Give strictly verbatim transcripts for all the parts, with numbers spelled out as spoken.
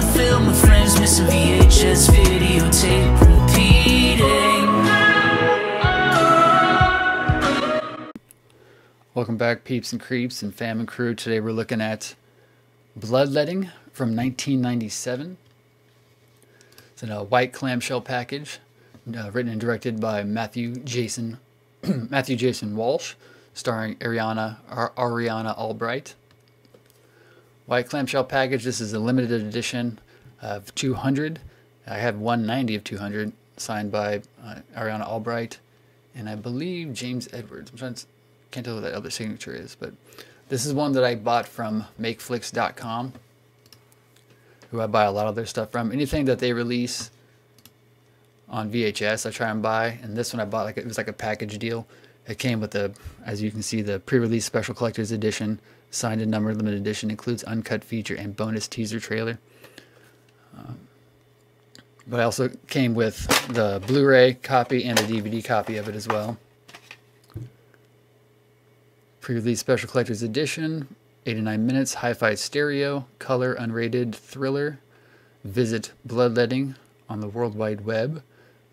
the film with friends, missing V H S videotape repeating. Welcome back, peeps and creeps and fam and crew. Today we're looking at Bloodletting from nineteen ninety-seven. It's in a white clamshell package, uh, written and directed by Matthew Jason Matthew Jason Walsh, starring Ariana Ar Ariana Albright. White clamshell package. This is a limited edition of two hundred. I had one ninety of two hundred signed by uh, Ariana Albright and I believe James Edwards. I'm trying to, can't tell who that other signature is, but this is one that I bought from make flix dot com, who I buy a lot of their stuff from. Anything that they release on V H S, I try and buy. And this one I bought, like it was like a package deal. It came with the, as you can see, the pre-release special collector's edition, signed and numbered limited edition, includes uncut feature and bonus teaser trailer. Um, but I also came with the Blu-ray copy and the D V D copy of it as well. Pre-release special collector's edition, eighty-nine minutes, hi-fi stereo, color unrated thriller. Visit Bloodletting on the World Wide Web.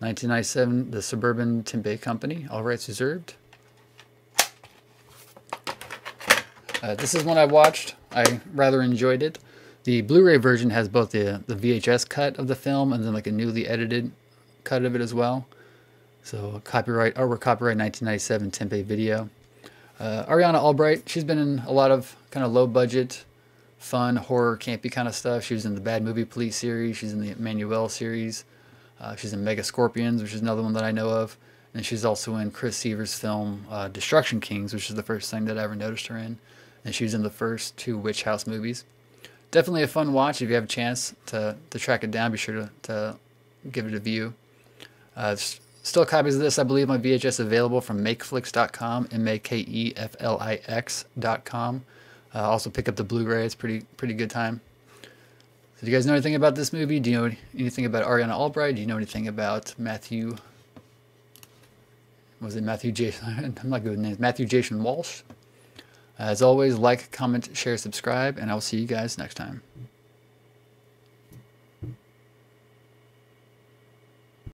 nineteen ninety-seven, The Suburban Timbay Company, all rights reserved. Uh, this is one I watched. I rather enjoyed it. The Blu-ray version has both the, the V H S cut of the film and then like a newly edited cut of it as well. So copyright, artwork copyright nineteen ninety-seven, Tempe video. Uh, Ariana Albright, she's been in a lot of kind of low-budget, fun, horror, campy kind of stuff. She was in the Bad Movie Police series. She's in the Manuel series. Uh, she's in Mega Scorpions, which is another one that I know of. And she's also in Chris Seaver's film uh, Destruction Kings, which is the first thing that I ever noticed her in. And she was in the first two Witch House movies. Definitely a fun watch. If you have a chance to, to track it down, be sure to, to give it a view. Uh, still copies of this, I believe, on V H S available from make flix dot com, M A K E F L I X dot com. Uh, also pick up the Blu-ray. It's pretty pretty good time. So do you guys know anything about this movie? Do you know anything about Ariana Albright? Do you know anything about Matthew? Was it Matthew Jason? I'm not good with names. Matthew Jason Walsh. As always, like, comment, share, subscribe, and I'll see you guys next time.